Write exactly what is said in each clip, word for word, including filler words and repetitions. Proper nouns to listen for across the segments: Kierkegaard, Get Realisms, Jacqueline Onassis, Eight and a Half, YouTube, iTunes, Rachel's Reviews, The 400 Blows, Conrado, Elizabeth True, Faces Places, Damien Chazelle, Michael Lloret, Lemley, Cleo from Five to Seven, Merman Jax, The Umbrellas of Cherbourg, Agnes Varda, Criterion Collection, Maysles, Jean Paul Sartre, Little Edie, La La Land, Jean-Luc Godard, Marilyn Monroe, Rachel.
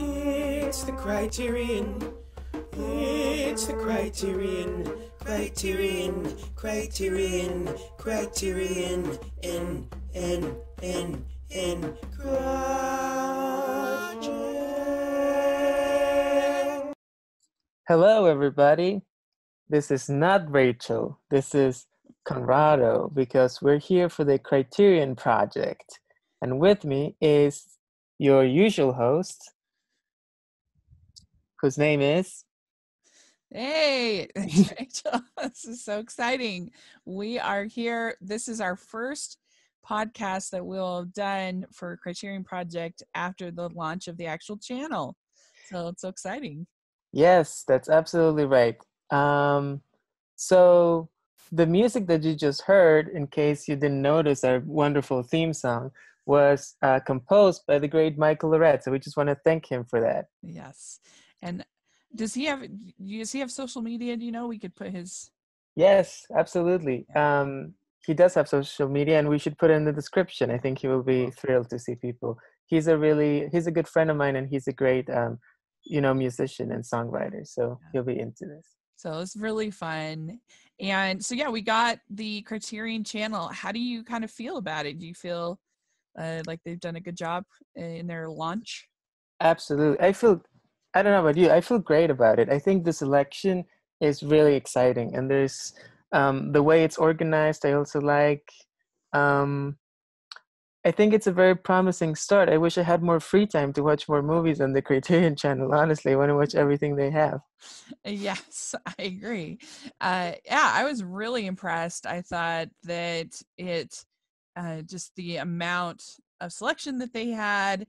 It's the Criterion. It's the Criterion. Criterion. Criterion. Criterion. In. In. In. In. Criterion. Hello, everybody. This is not Rachel. This is Conrado, because we're here for the Criterion Project. And with me is your usual host, whose name is? Hey, Rachel, this is so exciting. We are here. This is our first podcast that we'll have done for Criterion Project after the launch of the actual channel. So it's so exciting. Yes, that's absolutely right. Um, so the music that you just heard, in case you didn't notice our wonderful theme song, was uh, composed by the great Michael Lloret. So we just want to thank him for that. Yes. And does he have, does he have social media? Do you know, we could put his... Yes, absolutely. Um, he does have social media, and we should put it in the description. I think he will be thrilled to see people. He's a really, he's a good friend of mine, and he's a great, um, you know, musician and songwriter. So yeah, he'll be into this. So it's really fun. And so, yeah, we got the Criterion channel. How do you kind of feel about it? Do you feel uh, like they've done a good job in their launch? Absolutely. I feel... I don't know about you. I feel great about it. I think this election is really exciting, and there's um, the way it's organized. I also like. Um, I think it's a very promising start. I wish I had more free time to watch more movies on the Criterion Channel. Honestly, I want to watch everything they have. Yes, I agree. Uh, yeah, I was really impressed. I thought that it uh, just the amount of selection that they had,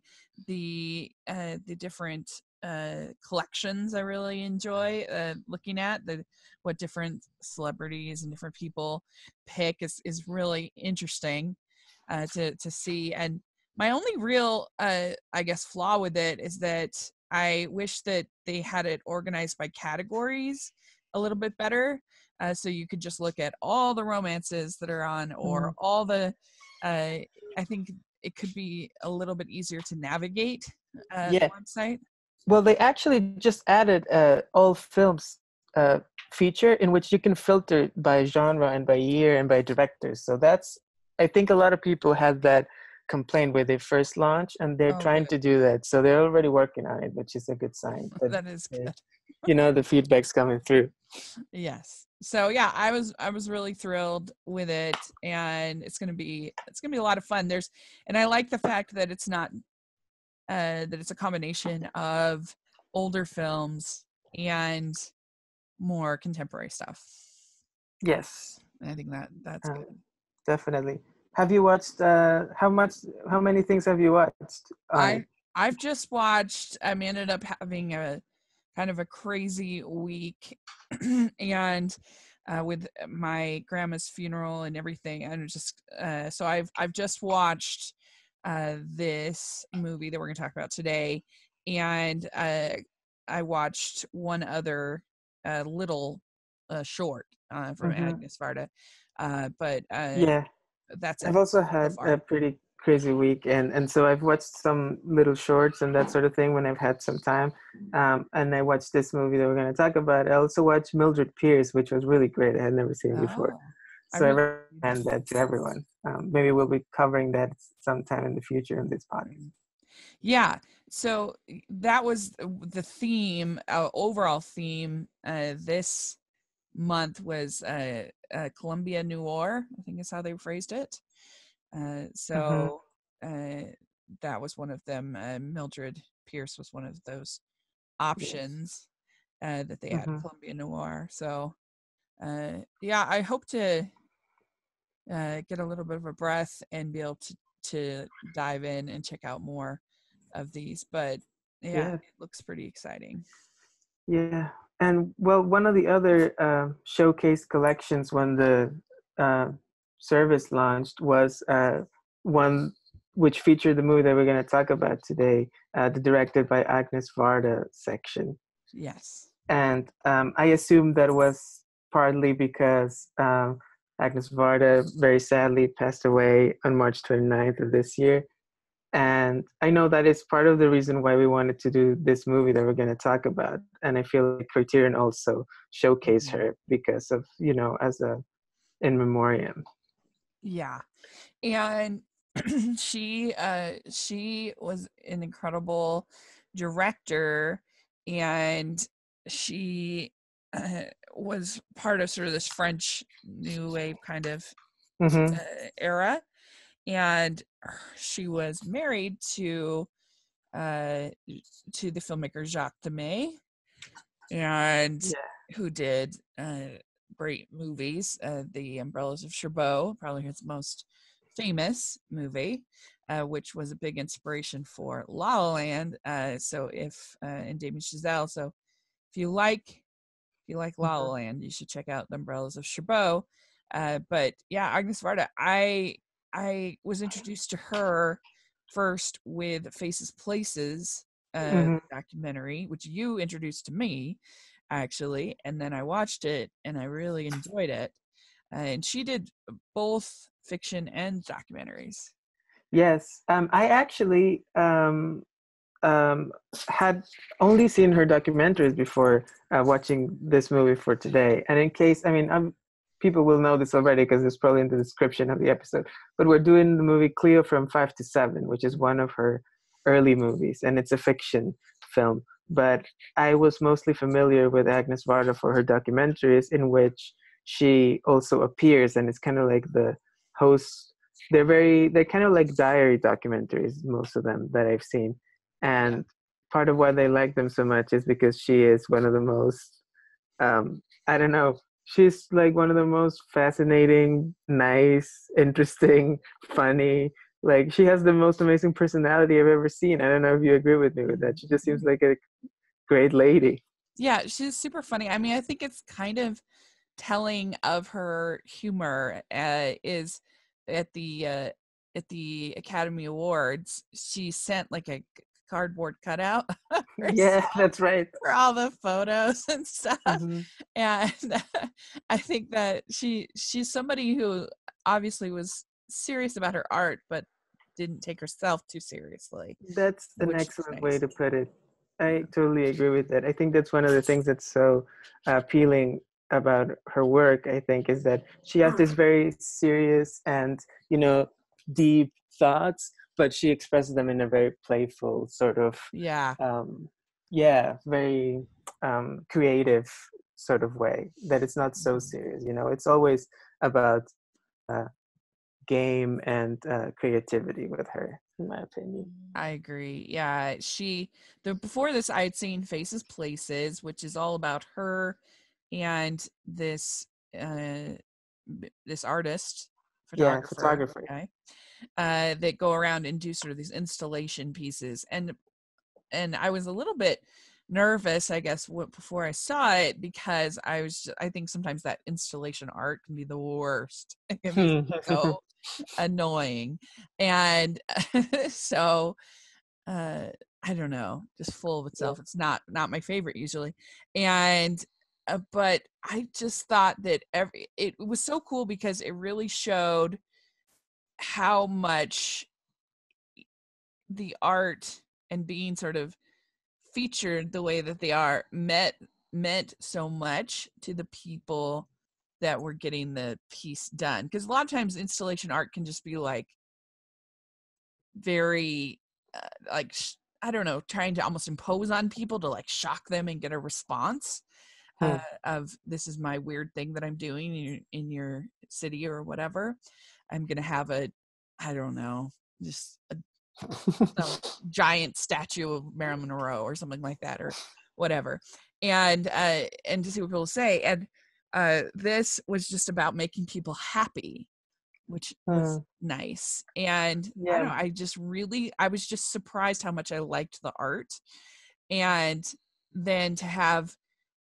the uh, the different. Uh, collections I really enjoy uh, looking at, the what different celebrities and different people pick is is really interesting uh, to to see. And my only real uh, I guess flaw with it is that I wish that they had it organized by categories a little bit better, uh, so you could just look at all the romances that are on, or mm. all the uh, I think it could be a little bit easier to navigate uh, yeah. the website. Well, they actually just added uh, all films uh, feature, in which you can filter by genre and by year and by directors. So that's, I think a lot of people had that complaint where they first launched, and they're oh, trying good. to do that. So they're already working on it, which is a good sign. But, that is good. Uh, you know, the feedback's coming through. Yes. So yeah, I was I was really thrilled with it, and it's gonna be it's gonna be a lot of fun. There's, and I like the fact that it's not. Uh, that it's a combination of older films and more contemporary stuff. Yes, I think that that's uh, good. Definitely. Have you watched? Uh, how much? How many things have you watched? Um, I I've just watched. I um, ended up having a kind of a crazy week, and uh, with my grandma's funeral and everything, and just uh, so I've I've just watched. Uh, this movie that we're going to talk about today, and uh, I watched one other uh, little uh, short uh, from mm-hmm. Agnes Varda, uh, but uh, yeah, that's. I've also had a pretty crazy week, and and so I've watched some little shorts and that sort of thing when I've had some time, um, and I watched this movie that we're going to talk about. I also watched Mildred Pierce, which was really great. I had never seen it before. Oh. So I recommend that to everyone. Um, maybe we'll be covering that sometime in the future in this podcast. Yeah. So that was the theme, uh, overall theme uh, this month was uh, uh, Columbia Noir, I think is how they phrased it. Uh, so mm-hmm. uh, that was one of them. Uh, Mildred Pierce was one of those options yes. uh, that they had, mm-hmm. Columbia Noir. So uh, yeah, I hope to... Uh, get a little bit of a breath and be able to, to dive in and check out more of these. But yeah, yeah. it looks pretty exciting. Yeah. And well, one of the other uh, showcase collections when the uh, service launched was uh, one which featured the movie that we're going to talk about today, uh, the directed by Agnes Varda section. Yes. And um, I assume that was partly because... Um, Agnes Varda very sadly passed away on March twenty-ninth of this year. And I know that is part of the reason why we wanted to do this movie that we're going to talk about. And I feel like Criterion also showcased her because of, you know, as a in memoriam. Yeah. And she, uh, she was an incredible director, and she uh, was part of sort of this French New Wave kind of mm-hmm. uh, era. And she was married to uh, to the filmmaker Jacques Demy, and yeah. who did uh, great movies, uh, The Umbrellas of Cherbourg, probably his most famous movie, uh, which was a big inspiration for La La Land. Uh, so if uh, and Damien Chazelle. So if you like if you like La La Land, you should check out The Umbrellas of Cherbourg. Uh, but yeah, Agnes Varda, I. I was introduced to her first with Faces Places uh, mm-hmm. documentary, which you introduced to me, actually. And then I watched it and I really enjoyed it. Uh, and she did both fiction and documentaries. Yes. Um, I actually um, um, had only seen her documentaries before uh, watching this movie for today. And in case, I mean, I'm people will know this already because it's probably in the description of the episode, but we're doing the movie Cleo from Five to Seven, which is one of her early movies, and it's a fiction film. But I was mostly familiar with Agnes Varda for her documentaries, in which she also appears, and it's kind of like the host. They're very, they're kind of like diary documentaries, most of them that I've seen. And part of why they like them so much is because she is one of the most, um, I don't know, she's like one of the most fascinating, nice, interesting, funny. Like, she has the most amazing personality I've ever seen. I don't know if you agree with me with that. She just seems like a great lady. Yeah, she's super funny. I mean, I think it's kind of telling of her humor uh, is at the uh, at the Academy Awards, she sent like a cardboard cutout. Yeah, that's right. For all the photos and stuff. Mm-hmm. And uh, I think that she she's somebody who obviously was serious about her art, but didn't take herself too seriously. That's an excellent way to put it. I totally agree with that. I think that's one of the things that's so appealing about her work, I think, is that she has this very serious and, you know, deep thoughts, but she expresses them in a very playful sort of, yeah, um, yeah, very um, creative sort of way, that it's not so serious, you know, it's always about uh, game and uh, creativity with her, in my opinion. I agree. Yeah, she, the, before this, I had seen Faces Places, which is all about her and this, uh, this artist, photographer, yeah, photographer. Okay? Uh, that go around and do sort of these installation pieces, and and I was a little bit nervous, I guess, w- before I saw it, because I was just, I think sometimes that installation art can be the worst. It can be so annoying, and so uh, I don't know, just full of itself. Yeah. It's not not my favorite usually, and uh, but I just thought that every it was so cool because it really showed how much the art and being sort of featured the way that they are meant meant so much to the people that were getting the piece done. Because a lot of times installation art can just be like very uh, like sh- I don't know, trying to almost impose on people to like shock them and get a response hmm. uh, of this is my weird thing that I'm doing in your, in your city or whatever. I'm going to have a, I don't know, just a, a giant statue of Marilyn Monroe or something like that or whatever. And, uh, and to see what people say. And uh, this was just about making people happy, which was uh, nice. And yeah. I don't know, I just really, I was just surprised how much I liked the art. And then to have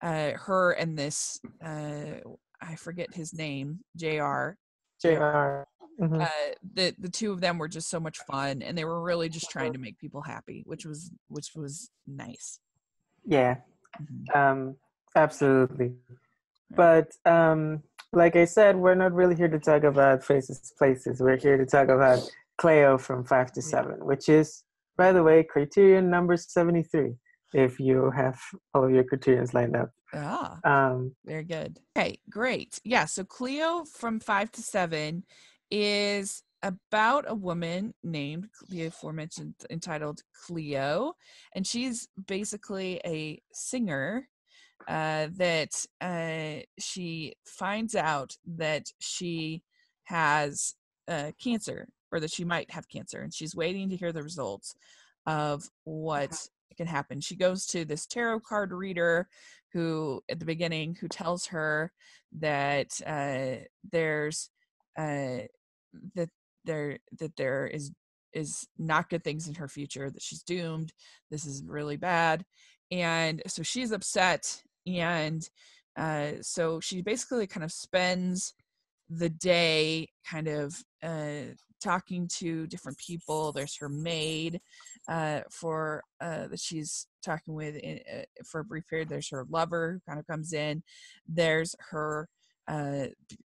uh, her and this, uh, I forget his name, J R, J R Mm-hmm. Uh, the the two of them were just so much fun, and they were really just trying to make people happy, which was which was nice. Yeah, mm-hmm. um, absolutely. But um, like I said, we're not really here to talk about Faces Places. We're here to talk about Cleo from Five to Seven, which is, by the way, Criterion number seventy-three, if you have all of your Criterions lined up. Ah, um, very good. Okay, great. Yeah, so Cleo from Five to Seven is about a woman named the aforementioned, entitled Cleo, and she's basically a singer uh, that uh, she finds out that she has uh, cancer, or that she might have cancer, and she's waiting to hear the results of what can happen. She goes to this tarot card reader who, at the beginning, who tells her that uh, there's uh, that there that there is is not good things in her future, that she's doomed, this is really bad. And so she's upset, and uh, so she basically kind of spends the day kind of uh, talking to different people. There's her maid uh, for uh, that she's talking with in, uh, for a brief period. There's her lover who kind of comes in. There's her uh,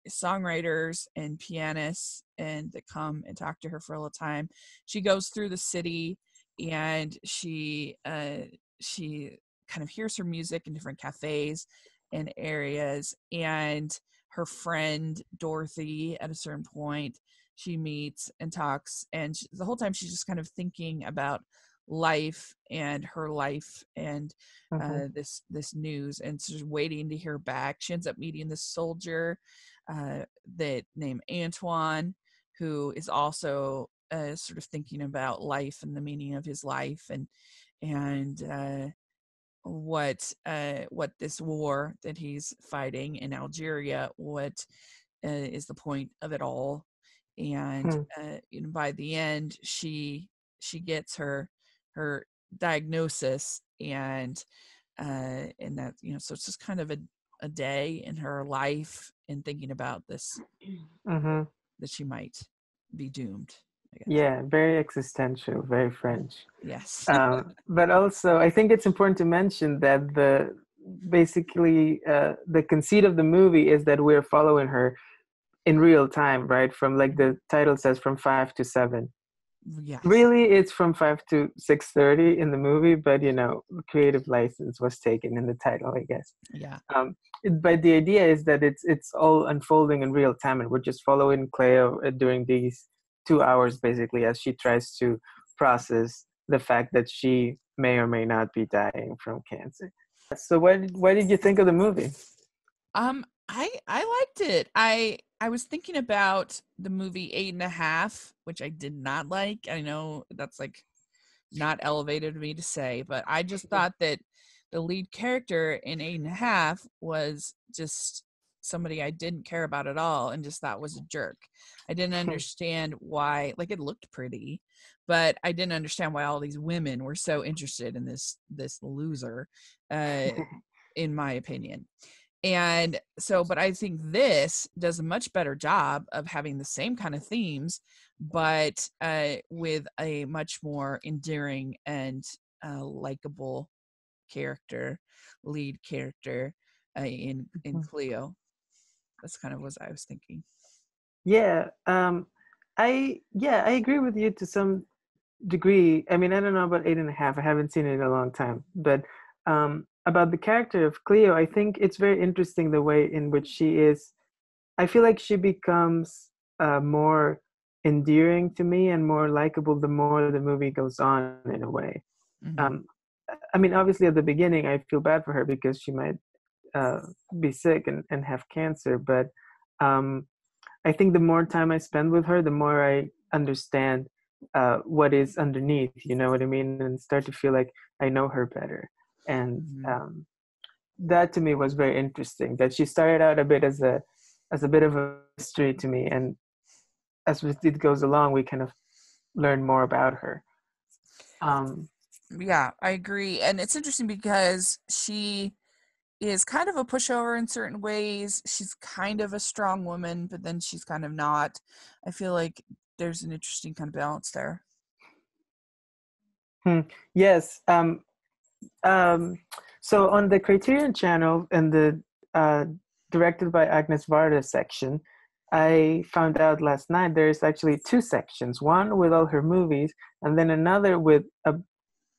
songwriters and pianists, and that come and talk to her for a little time. She goes through the city, and she uh, she kind of hears her music in different cafes and areas. And her friend Dorothy, at a certain point, she meets and talks, and she, the whole time she's just kind of thinking about life and her life and mm-hmm. uh, this this news, and she's waiting to hear back. She ends up meeting this soldier uh, that named Antoine, who is also uh, sort of thinking about life and the meaning of his life, and and uh, what uh, what this war that he's fighting in Algeria, what uh, is the point of it all. And uh, you know, by the end, she she gets her her diagnosis, and uh, and that, you know, so it's just kind of a, a day in her life, and thinking about this mm-hmm. that she might be doomed. I guess. Yeah, very existential, very French. Yes, um, but also I think it's important to mention that the basically uh, the conceit of the movie is that we're following her in real time, right? From, like the title says, from five to seven. Yeah. Really, it's from five to six thirty in the movie, but you know, creative license was taken in the title, I guess. Yeah. Um, but the idea is that it's it's all unfolding in real time, and we're just following Cleo during these two hours, basically, as she tries to process the fact that she may or may not be dying from cancer. So, what what did you think of the movie? Um, I I liked it. I. I was thinking about the movie Eight and a Half, which I did not like. I know that's like not elevated of me to say, but I just thought that the lead character in Eight and a Half was just somebody I didn't care about at all, and just thought was a jerk. I didn't understand why, like, it looked pretty, but I didn't understand why all these women were so interested in this, this loser, uh, in my opinion. And so, but I think this does a much better job of having the same kind of themes, but uh, with a much more endearing and uh, likable character, lead character uh, in in Cleo. That's kind of what I was thinking. Yeah, um, I yeah I agree with you to some degree. I mean, I don't know about Eight and a Half. I haven't seen it in a long time, but. Um, About the character of Cleo, I think it's very interesting the way in which she is. I feel like she becomes uh, more endearing to me and more likable the more the movie goes on, in a way. Mm-hmm. Um, I mean, obviously at the beginning, I feel bad for her because she might uh, be sick and, and have cancer. But um, I think the more time I spend with her, the more I understand uh, what is underneath, you know what I mean? And start to feel like I know her better. And um, that to me was very interesting, that she started out a bit as a as a bit of a mystery to me, and as it goes along, we kind of learn more about her. Um, yeah, I agree. And it's interesting because she is kind of a pushover in certain ways. She's kind of a strong woman, but then she's kind of not. I feel like there's an interesting kind of balance there. Hmm. Yes. Um, Um, so on the Criterion channel, and the uh, directed by Agnes Varda section, I found out last night there's actually two sections, one with all her movies and then another with a,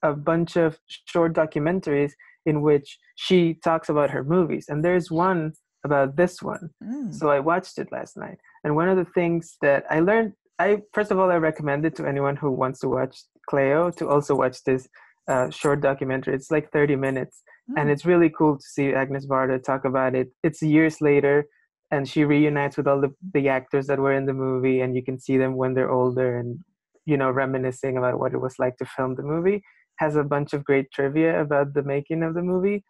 a bunch of short documentaries in which she talks about her movies. And there's one about this one. Mm. So I watched it last night. And one of the things that I learned, I first of all, I recommend it to anyone who wants to watch Cleo to also watch this uh, short documentary. It's like thirty minutes. Mm. And it's really cool to see Agnes Varda talk about it. It's years later. And she reunites with all the, the actors that were in the movie, and you can see them when they're older and, you know, reminiscing about what it was like to film the movie. Has a bunch of great trivia about the making of the movie.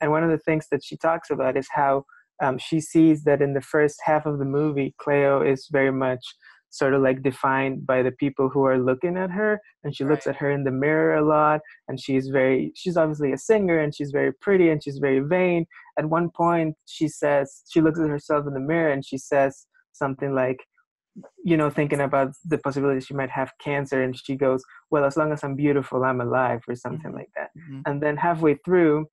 And one of the things that she talks about is how um, she sees that in the first half of the movie, Cleo is very much sort of like defined by the people who are looking at her. And she looks right. at her in the mirror a lot. And she's very, she's obviously a singer, and she's very pretty, and she's very vain. At one point, she says, she looks at herself in the mirror and she says something like, you know, thinking about the possibility she might have cancer. And she goes, well, as long as I'm beautiful, I'm alive, or something mm-hmm. like that. Mm-hmm. And then halfway through,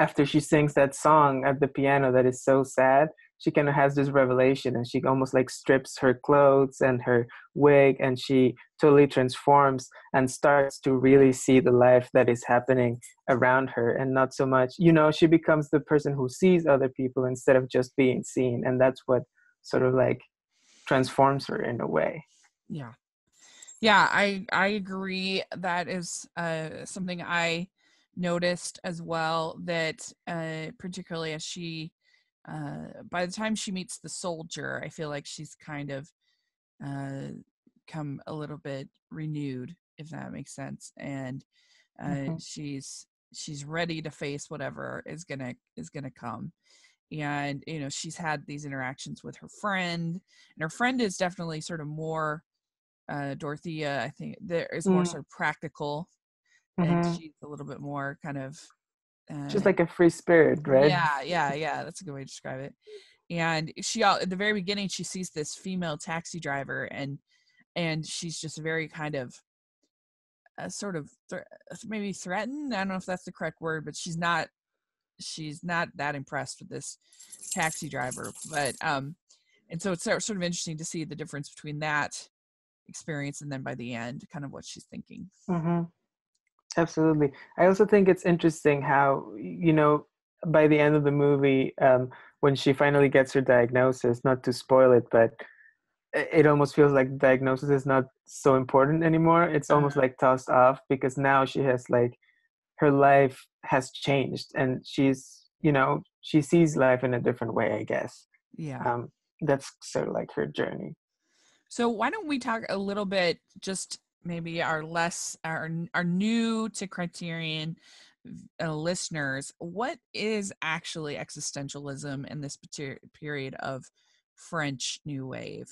after she sings that song at the piano that is so sad, she kind of has this revelation, and she almost like strips her clothes and her wig, and she totally transforms and starts to really see the life that is happening around her, and not so much, you know, she becomes the person who sees other people instead of just being seen. And that's what sort of like transforms her in a way. Yeah. Yeah, I, I agree. That is uh, something I noticed as well, that uh, particularly as she Uh, by the time she meets the soldier, I feel like she's kind of uh, come a little bit renewed, if that makes sense. And uh, mm-hmm. she's she's ready to face whatever is gonna is gonna come. And you know, she's had these interactions with her friend, and her friend is definitely sort of more uh, Dorothea. I think there is mm-hmm. more sort of practical, mm-hmm. and she's a little bit more kind of. Uh, she's like a free spirit, right? Yeah, yeah, yeah. That's a good way to describe it. And she, at the very beginning, she sees this female taxi driver, and and she's just very kind of, uh, sort of th- maybe threatened. I don't know if that's the correct word, but she's not, she's not that impressed with this taxi driver. But um, and so it's sort of interesting to see the difference between that experience and then by the end, kind of what she's thinking. Mm-hmm. Absolutely. I also think it's interesting how, you know, by the end of the movie, um, when she finally gets her diagnosis, not to spoil it, but it almost feels like diagnosis is not so important anymore. It's almost like tossed off, because now she has like, her life has changed, and she's, you know, she sees life in a different way, I guess. Yeah. Um, that's sort of like her journey. So why don't we talk a little bit just maybe our less our, our new to Criterion uh, listeners, what is actually existentialism in this period of French New Wave?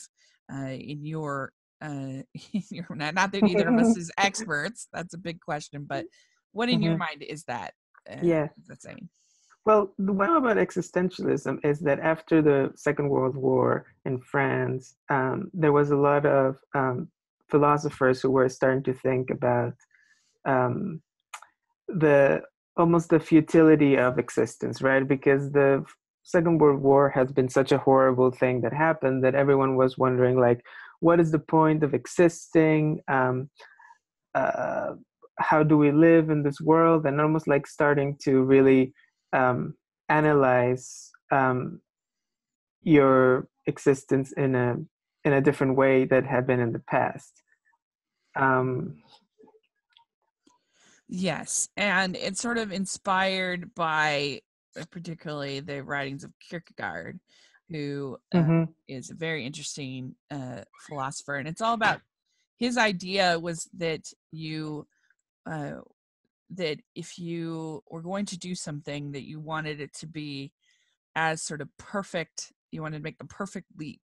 Uh, in your, uh, in your not, not that either of us is experts, that's a big question, but what in mm-hmm. your mind is that? Uh, yeah. That's saying? Well, the one about existentialism is that after the Second World War in France, um, there was a lot of um, philosophers who were starting to think about um, the almost the futility of existence, right? Because the Second World War has been such a horrible thing that happened that everyone was wondering, like, what is the point of existing? Um, uh, how do we live in this world? And almost like starting to really um, analyze um, your existence in a in a different way that had been in the past. Um, yes, and it's sort of inspired by particularly the writings of Kierkegaard, who mm-hmm. uh, is a very interesting uh, philosopher. And it's all about, his idea was that you, uh, that if you were going to do something, that you wanted it to be as sort of perfect, you wanted to make the perfect leap,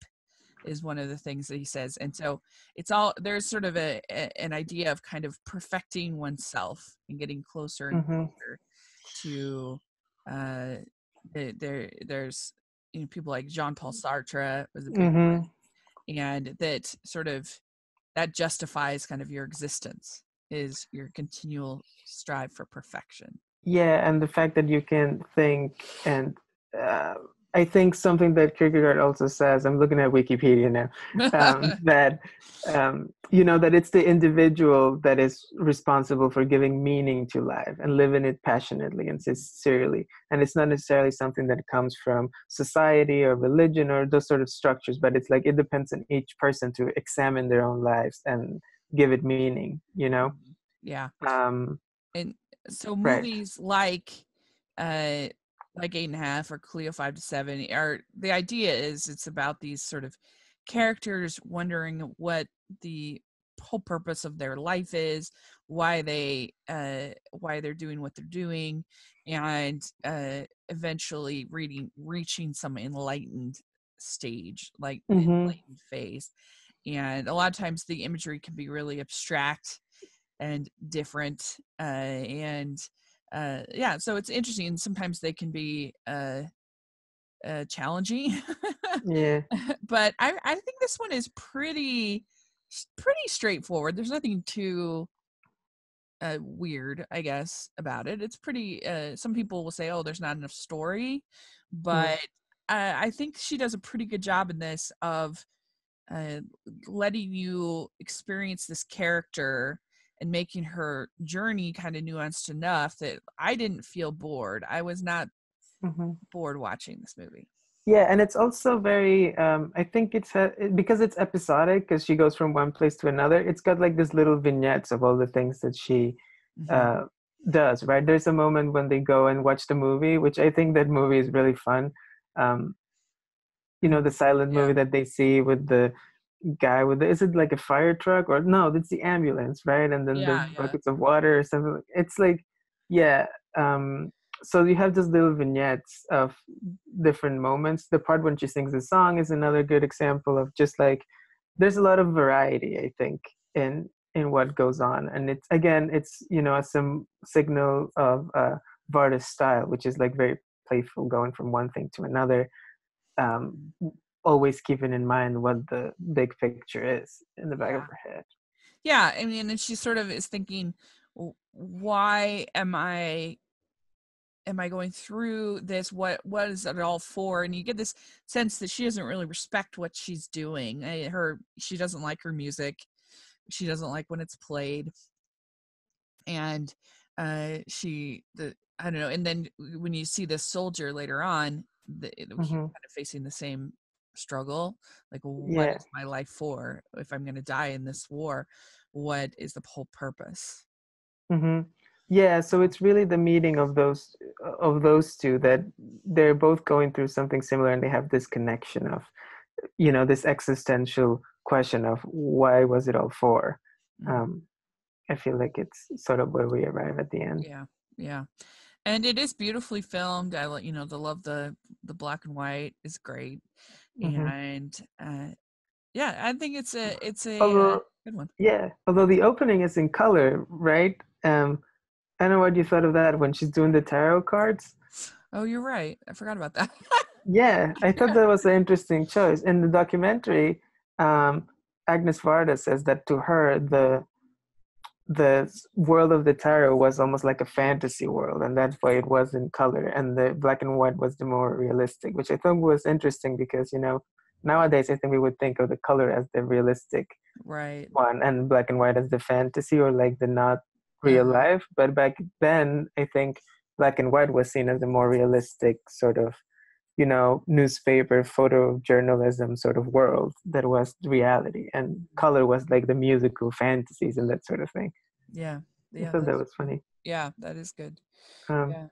is one of the things that he says. And so it's all, there's sort of a, a an idea of kind of perfecting oneself and getting closer and mm-hmm. closer to uh there there's you know people like Jean Paul Sartre was a big mm-hmm. one, and that sort of that justifies kind of your existence, is your continual strive for perfection. Yeah, and the fact that you can think and uh I think something that Kierkegaard also says, I'm looking at Wikipedia now, um, that, um, you know, that it's the individual that is responsible for giving meaning to life and living it passionately and sincerely. And it's not necessarily something that comes from society or religion or those sort of structures, but it's like, it depends on each person to examine their own lives and give it meaning, you know? Yeah. Um, and so movies right. like, uh, like Eight and a Half or Cleo Five to Seven, are the idea is it's about these sort of characters wondering what the whole purpose of their life is, why they uh why they're doing what they're doing, and uh eventually reading reaching some enlightened stage, like mm-hmm. enlightened phase. And a lot of times the imagery can be really abstract and different, uh and Uh, yeah, so it's interesting. Sometimes they can be uh, uh, challenging. Yeah. But I, I think this one is pretty, pretty straightforward. There's nothing too uh, weird, I guess, about it. It's pretty, uh, some people will say, oh, there's not enough story. But mm. uh, I think she does a pretty good job in this of uh, letting you experience this character and making her journey kind of nuanced enough that I didn't feel bored. I was not mm-hmm. bored watching this movie. Yeah, and it's also very, um, I think it's, a, because it's episodic, because she goes from one place to another, it's got like this little vignettes of all the things that she mm-hmm. uh, does, right? There's a moment when they go and watch the movie, which I think that movie is really fun. Um, you know, the silent yeah. movie that they see with the guy with the, is it like a fire truck or no it's the ambulance, right? And then yeah, the buckets yeah. of water or something. It's like yeah um so you have just little vignettes of different moments. The part when she sings the song is another good example of just like there's a lot of variety, I think, in in what goes on. And it's again it's you know some signal of uh Varda's style, which is like very playful, going from one thing to another, um always keeping in mind what the big picture is in the back yeah. of her head. Yeah, I mean, and she sort of is thinking, why am I, am I going through this? What, what is it all for? And you get this sense that she doesn't really respect what she's doing. Her, she doesn't like her music. She doesn't like when it's played. And uh, she, the, I don't know. And then when you see this soldier later on, the, mm-hmm. he's kind of facing the same struggle, like what yeah. is my life for? If I'm going to die in this war, what is the whole purpose? Mm-hmm. Yeah, so it's really the meeting of those of those two, that they're both going through something similar, and they have this connection of, you know, this existential question of why was it all for? Um, I feel like it's sort of where we arrive at the end. Yeah, yeah. And it is beautifully filmed. I you know, the love the the black and white is great, mm-hmm. and uh, yeah, I think it's a it's a although, uh, good one. Yeah, although the opening is in color, right? Um, I don't know what you thought of that when she's doing the tarot cards. Oh, you're right. I forgot about that. Yeah, I thought that was an interesting choice. In the documentary, um, Agnes Varda says that to her the. the world of the tarot was almost like a fantasy world, and that's why it was in color, and the black and white was the more realistic, which I thought was interesting because, you know, nowadays I think we would think of the color as the realistic right one and black and white as the fantasy or like the not real yeah. life. But back then I think black and white was seen as the more realistic sort of, you know, newspaper, photojournalism sort of world that was reality, and color was like the musical fantasies and that sort of thing. Yeah. yeah I thought that was funny. Yeah, that is good. Um, yeah.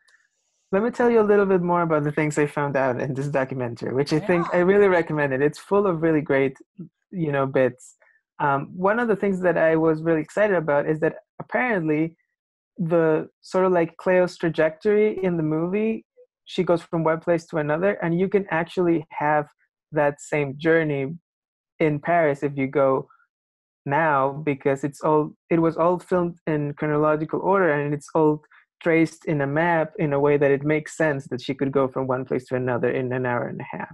Let me tell you a little bit more about the things I found out in this documentary, which I yeah. think I really recommend it. It's full of really great, you know, bits. Um, one of the things that I was really excited about is that apparently the sort of like Cleo's trajectory in the movie, she goes from one place to another, and you can actually have that same journey in Paris if you go now, because it's all it was all filmed in chronological order, and it's all traced in a map in a way that it makes sense that she could go from one place to another in an hour and a half.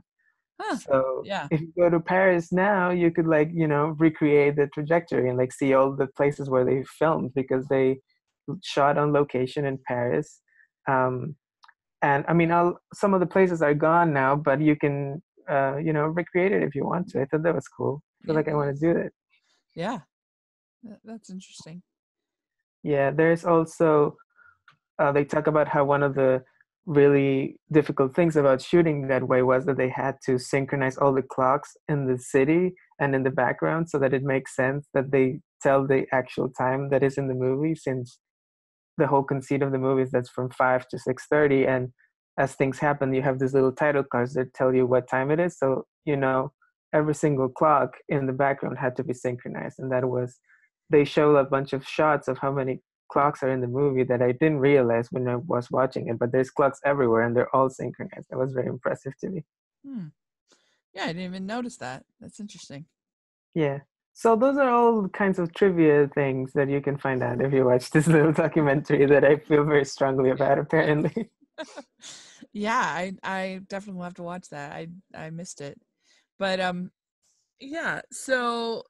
Huh, so yeah. if you go to Paris now, you could like, you know, recreate the trajectory and like see all the places where they filmed, because they shot on location in Paris. Um, And I mean, I'll, some of the places are gone now, but you can, uh, you know, recreate it if you want to. I thought that was cool. I feel like I want to do it. Yeah, that's interesting. Yeah, there's also, uh, they talk about how one of the really difficult things about shooting that way was that they had to synchronize all the clocks in the city and in the background so that it makes sense that they tell the actual time that is in the movie, since the whole conceit of the movie is that's from five to six thirty, and as things happen you have these little title cards that tell you what time it is, so you know every single clock in the background had to be synchronized. And that was, they show a bunch of shots of how many clocks are in the movie that I didn't realize when I was watching it, but there's clocks everywhere and they're all synchronized. That was very impressive to me. Hmm. Yeah, I didn't even notice that. That's interesting. Yeah. So those are all kinds of trivia things that you can find out if you watch this little documentary that I feel very strongly about, apparently. Yeah, I I definitely will have to watch that. I I missed it. But um yeah, so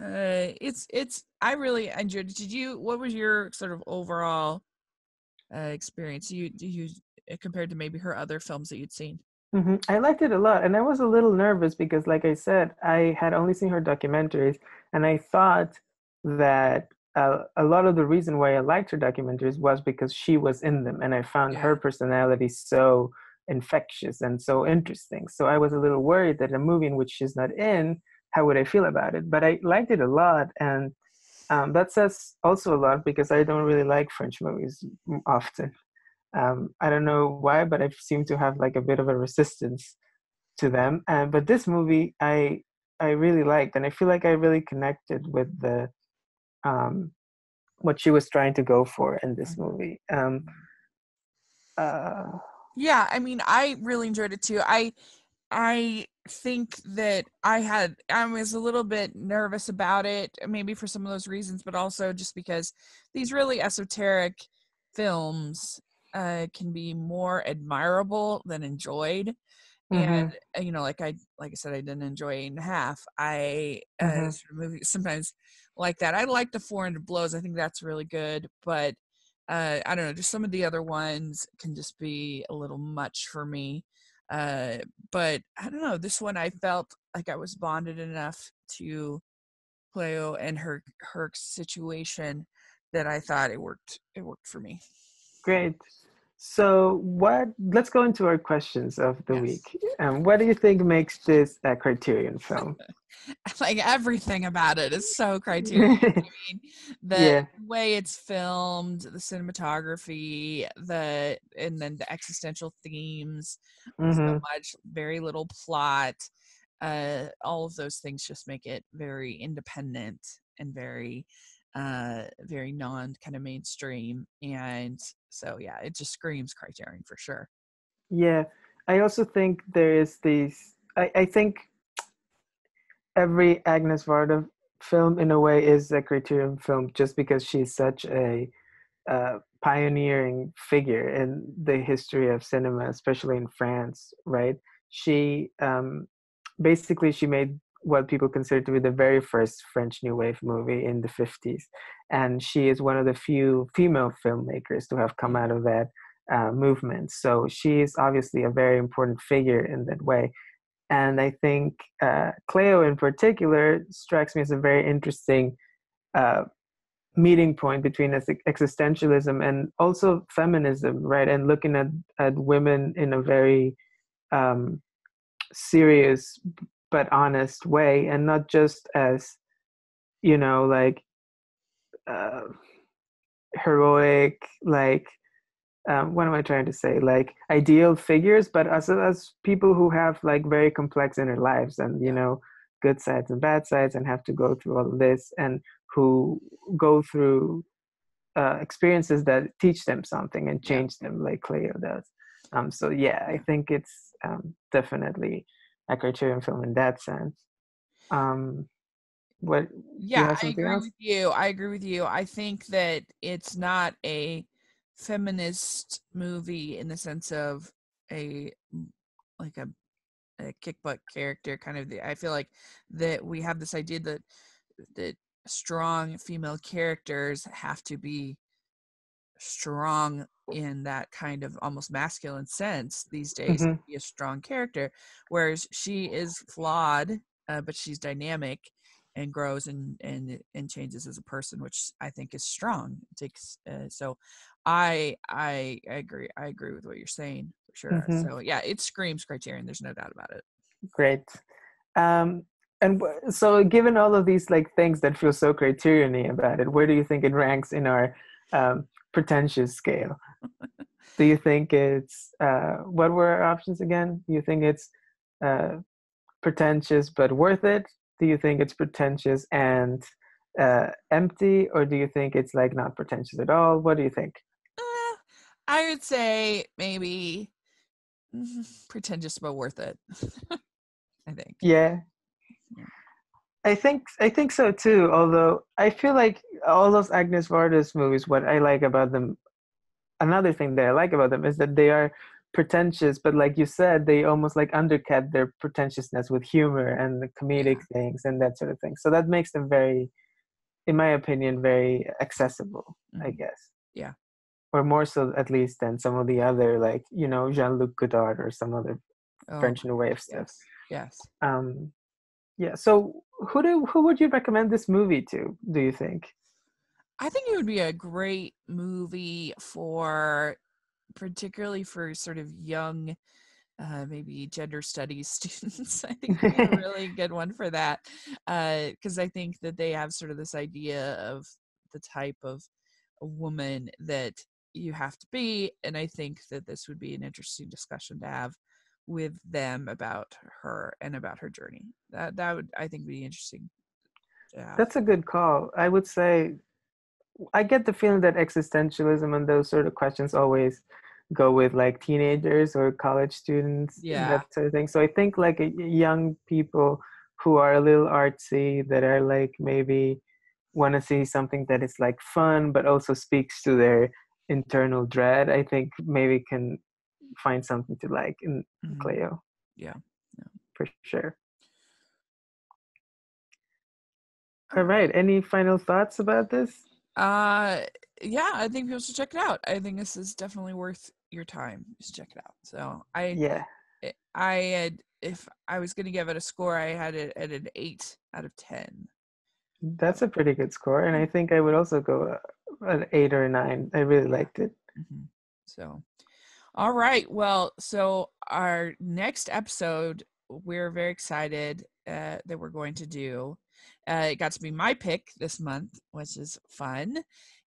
Uh, it's it's I really enjoyed it. Did you, what was your sort of overall uh, experience you you compared to maybe her other films that you'd seen? Mm-hmm. I liked it a lot, and I was a little nervous because, like I said, I had only seen her documentaries, and I thought that uh, a lot of the reason why I liked her documentaries was because she was in them, and I found yeah. her personality so infectious and so interesting. So I was a little worried that a movie in which she's not in, how would I feel about it? But I liked it a lot. And um, that says also a lot because I don't really like French movies often. Um, I don't know why, but I seem to have like a bit of a resistance to them. Uh, but this movie I I really liked. And I feel like I really connected with the um, what she was trying to go for in this movie. Um, uh, yeah, I mean, I really enjoyed it too. I I think that I had, I was a little bit nervous about it, maybe for some of those reasons, but also just because these really esoteric films uh, can be more admirable than enjoyed. Mm-hmm. And, you know, like I, like I said, I didn't enjoy Eight and a Half. I uh, mm-hmm. sort of movie, sometimes like that. I like The four hundred Blows. I think that's really good, but uh, I don't know, just some of the other ones can just be a little much for me. Uh, but I don't know, this one I felt like I was bonded enough to Cleo and her, her situation that I thought it worked, it worked for me. Great. So what, let's go into our questions of the yes. week. Um, what do you think makes this a Criterion film? Like everything about it is so Criterion. I mean, the yeah. way it's filmed, the cinematography, the, and then the existential themes, mm-hmm. so much, very little plot. Uh, all of those things just make it very independent and very, uh, very non kind of mainstream. And so, yeah, it just screams Criterion for sure. Yeah. I also think there is these, I, I think every Agnes Varda film in a way is a Criterion film just because she's such a uh, pioneering figure in the history of cinema, especially in France, right? She, um, basically she made what people consider to be the very first French New Wave movie in the fifties. And she is one of the few female filmmakers to have come out of that uh, movement. So she is obviously a very important figure in that way. And I think uh, Cleo in particular strikes me as a very interesting uh, meeting point between existentialism and also feminism, right? And looking at, at women in a very um, serious but honest way, and not just as, you know, like uh, heroic, like um, what am I trying to say? Like ideal figures, but also as people who have like very complex inner lives, and you know, good sides and bad sides, and have to go through all of this, and who go through uh, experiences that teach them something and change yeah. them, like Cleo does. Um, so yeah, I think it's um, definitely a Criterion film in that sense. Um, what? Yeah, I agree else? with you. I agree with you. I think that it's not a feminist movie in the sense of a like a, a kick butt character kind of. The, I feel like that we have this idea that that strong female characters have to be strong in that kind of almost masculine sense these days, mm-hmm. to be a strong character, whereas she is flawed, uh, but she's dynamic and grows and and and changes as a person, which I think is strong. It takes uh, so I I agree I agree with what you're saying for sure. Mm-hmm. So yeah, it screams Criterion. There's no doubt about it. Great. Um, and w- so given all of these like things that feel so Criterion-y about it, where do you think it ranks in our um, pretentious scale? Do you think it's uh, what were our options again? You think it's uh, pretentious but worth it? Do you think it's pretentious and uh, empty, or do you think it's like not pretentious at all? What do you think? Uh, I would say maybe pretentious but worth it. I think. Yeah, I think I think so too. Although I feel like all those Agnes Varda's movies, what I like about them, another thing that I like about them is that they are pretentious, but like you said, they almost like undercut their pretentiousness with humor and the comedic yeah. things and that sort of thing. So that makes them very, in my opinion, very accessible, mm-hmm. I guess. Yeah. Or more so, at least, than some of the other, like, you know, Jean-Luc Godard or some other oh, French New Wave yes. stuff. Yes. Um, yeah. So who do who would you recommend this movie to, do you think? I think it would be a great movie for, particularly for sort of young, uh, maybe gender studies students. I think it'd be a really good one for that, because uh, I think that they have sort of this idea of the type of woman that you have to be, and I think that this would be an interesting discussion to have with them about her and about her journey. That that would, I think, be interesting. Yeah. That's a good call. I would say, I get the feeling that existentialism and those sort of questions always go with like teenagers or college students, yeah. that sort of thing. So I think like young people who are a little artsy, that are like maybe want to see something that is like fun, but also speaks to their internal dread, I think maybe can find something to like in mm-hmm. Cleo. Yeah. yeah, for sure. All right. Any final thoughts about this? Uh, yeah, I think people should check it out. I think this is definitely worth your time. Just check it out. So I, yeah, I had, if I was going to give it a score, I had it at an eight out of ten. That's a pretty good score. And I think I would also go an eight or a nine. I really liked it. Mm-hmm. So, all right. Well, so our next episode, we're very excited uh, that we're going to do. Uh, it got to be my pick this month, which is fun.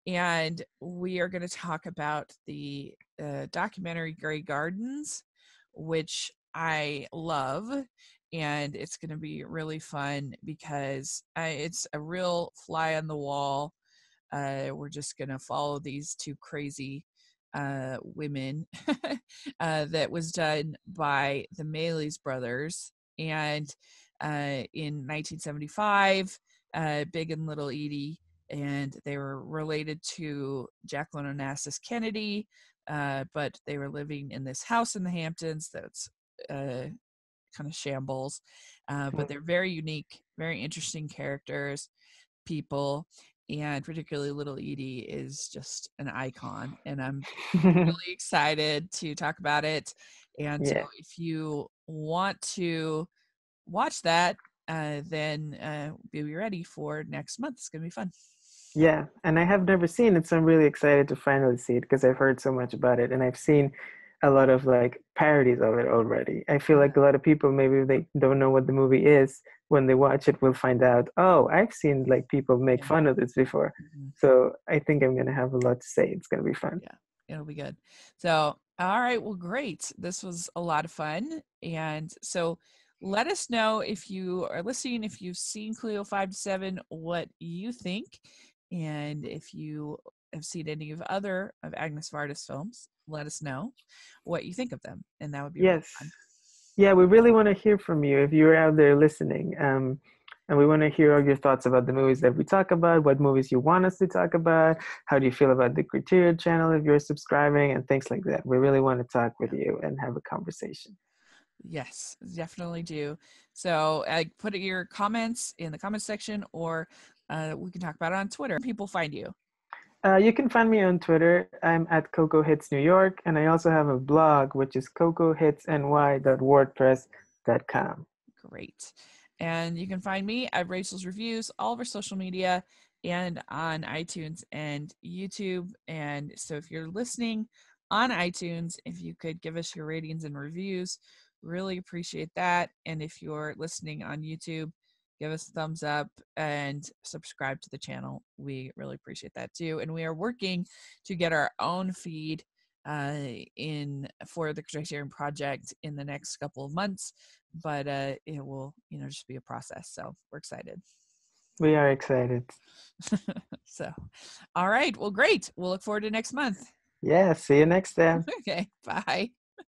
And we are going to talk about the uh, documentary Grey Gardens, which I love. And it's going to be really fun because I, it's a real fly on the wall. Uh, we're just going to follow these two crazy uh, women uh, that was done by the Maysles brothers. And Uh, in nineteen seventy-five, uh, Big and Little Edie, and they were related to Jacqueline Onassis Kennedy, uh, but they were living in this house in the Hamptons that's uh, kind of shambles, uh, but they're very unique, very interesting characters, people, and particularly Little Edie is just an icon, and I'm really excited to talk about it. And yeah. so if you want to watch that, uh, then uh, be ready for next month. It's gonna be fun. Yeah, and I have never seen it, so I'm really excited to finally see it because I've heard so much about it, and I've seen a lot of like parodies of it already. I feel like a lot of people, maybe they don't know what the movie is, when they watch it will find out, oh, I've seen like people make yeah. fun of this before. Mm-hmm. So I think I'm gonna have a lot to say. It's gonna be fun. Yeah, it'll be good. So, all right, well, great. This was a lot of fun. And so let us know if you are listening, if you've seen Cleo five to seven, what you think. And if you have seen any of other of Agnes Varda's films, let us know what you think of them. And that would be yes. really fun. Yeah, we really want to hear from you if you're out there listening. Um, and we want to hear all your thoughts about the movies that we talk about, what movies you want us to talk about, how do you feel about the Criterion channel if you're subscribing, and things like that. We really want to talk with you and have a conversation. Yes, definitely do. So uh, put your comments in the comments section, or uh, we can talk about it on Twitter. People find you. Uh, you can find me on Twitter. I'm at Coco Hits New York, and I also have a blog, which is coco hits n y dot wordpress dot com. Great. And you can find me at Rachel's Reviews, all of our social media, and on iTunes and YouTube. And so if you're listening on iTunes, if you could give us your ratings and reviews, really appreciate that. And if you're listening on YouTube, give us a thumbs up and subscribe to the channel. We really appreciate that too. And we are working to get our own feed uh, in for the Criterion Project in the next couple of months, but uh, it will, you know, just be a process. So we're excited. We are excited. So, all right. Well, great. We'll look forward to next month. Yeah. See you next time. Okay. Bye.